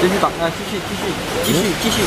继续打啊，继续。